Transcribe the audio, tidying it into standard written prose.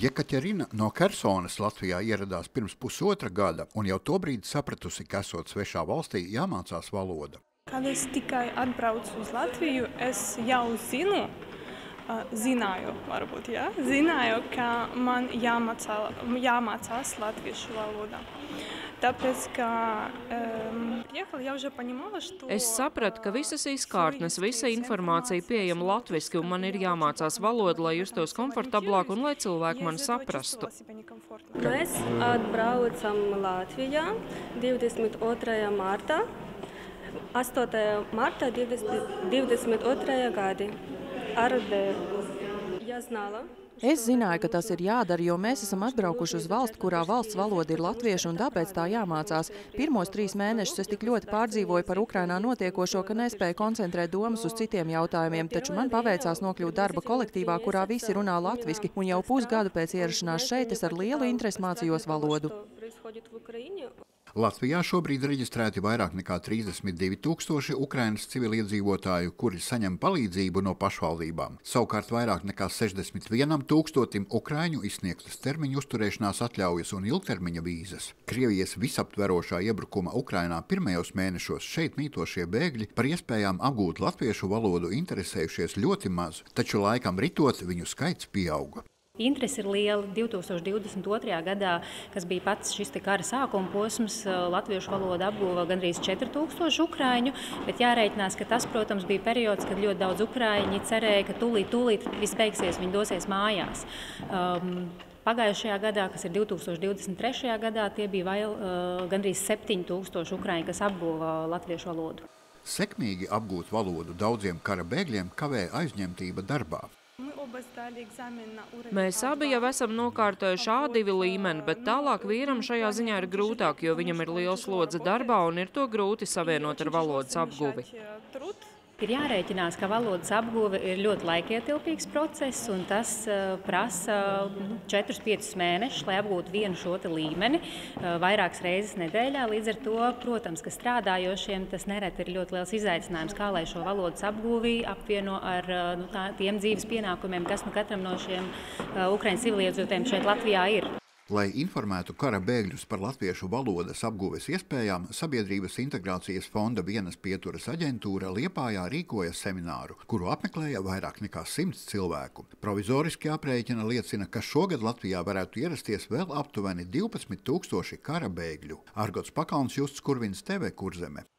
Jekaterina no Kersonas Latvijā ieradās pirms pusotra gada un jau tobrīd sapratusi, ka esot svešā valstī jāmācās valoda. Kad es tikai atbraucu uz Latviju, es jau zināju, ka man jāmācās latviešu valoda. Tāpēc, ka es sapratu, ka visas izkārtnes, visa informācija pieejama latviski, un man ir jāmācās valoda, lai justos komfortablāk un lai cilvēki mani saprastu. Mēs atbraucam Latvijā 22. martā, 8. martā 22. gadi ar dēlu. Ja znala. Es zināju, ka tas ir jādara, jo mēs esam atbraukuši uz valsti, kurā valsts valoda ir latviešu, un tāpēc tā jāmācās. Pirmos 3 mēnešus es tik ļoti pārdzīvoju par Ukrainā notiekošo, ka nespēju koncentrēt domas uz citiem jautājumiem, taču man paveicās nokļūt darba kolektīvā, kurā visi runā latviski, un jau pusgadu pēc ierašanās šeit es ar lielu interesi mācījos valodu. Latvijā šobrīd reģistrēti vairāk nekā 32 000 Ukrainas civiliedzīvotāju, kuri saņem palīdzību no pašvaldībām. Savukārt vairāk nekā 61 000 Ukraiņu izsniegtas termiņu uzturēšanās atļaujas un ilgtermiņa vīzas. Krievijas visaptverošā iebrukuma Ukrainā pirmajos mēnešos šeit mītošie bēgļi par iespējām apgūt latviešu valodu interesējušies ļoti maz, taču laikam ritot viņu skaits pieauga. Interesi ir liela. 2022. gadā, kas bija pats šis kara sākuma posms, latviešu valoda apguva gandrīz 4000 ukraiņu, bet jārēķinās, ka tas, protams, bija periods, kad ļoti daudz ukraiņi cerēja, ka tūlīt viss beigsies, viņi dosies mājās. Pagājušajā gadā, kas ir 2023. gadā, tie bija gandrīz 7000 ukraiņi, kas apguva latviešu valodu. Sekmīgi apgūt valodu daudziem kara bēgļiem kavēja aizņemtība darbā. Mēs abi jau esam nokārtojuši A2 līmeni, bet tālāk vīram šajā ziņā ir grūtāk, jo viņam ir liels slodze darbā un ir to grūti savienot ar valodas apguvi. Ir jārēķinās, ka valodas apguve ir ļoti laikietilpīgs process, un tas prasa 4–5 mēnešus, lai apgūtu vienu šo līmeni vairākas reizes nedēļā. Līdz ar to, protams, ka strādājošiem tas nereti ir ļoti liels izaicinājums, kā lai šo valodas apguvi apvieno ar tiem dzīves pienākumiem, kas katram no šiem Ukraiņu civiliedzīvotājiem šeit Latvijā ir. Lai informētu kara bēgļus par latviešu valodas apguves iespējām, Sabiedrības integrācijas fonda vienas pieturas aģentūra Liepājā rīkoja semināru, kuru apmeklēja vairāk nekā 100 cilvēku. Provizoriski aprēķina liecina, ka šogad Latvijā varētu ierasties vēl aptuveni 12 000 kara bēgļu. Ģirts Pakalns, Just Skurvins, TV Kurzeme.